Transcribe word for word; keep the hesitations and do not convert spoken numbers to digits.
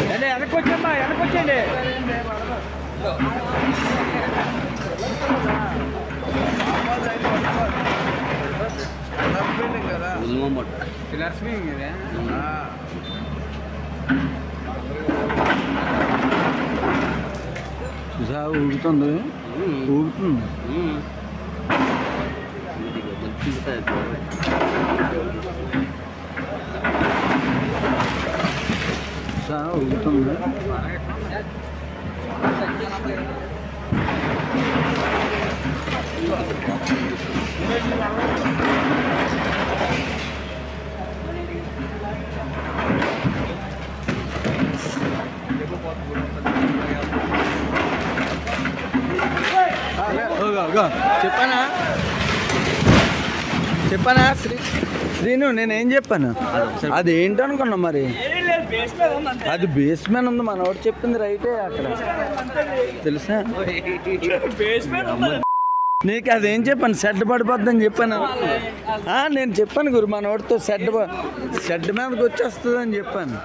వెనకొచ్చమ్మా వెనకొచ్చండి లక్ష్మి కదా చూసా ఊగుతుంది ఊగుతుంది చెప్పనా చెప్పనా శ్రీ శ్రీను నేనేం చెప్పాను అదేంటనుకున్నా మరి అది బేస్మెంట్ ఉంది మనోడు చెప్పింది రైటే అక్కడ తెలుసా నీకు అదేం చెప్పాను షెడ్ పడిపోద్దని చెప్పాను నేను చెప్పాను గురు మనోడితో షెడ్ షెడ్ మీదకి వచ్చేస్తుంది అని చెప్పాను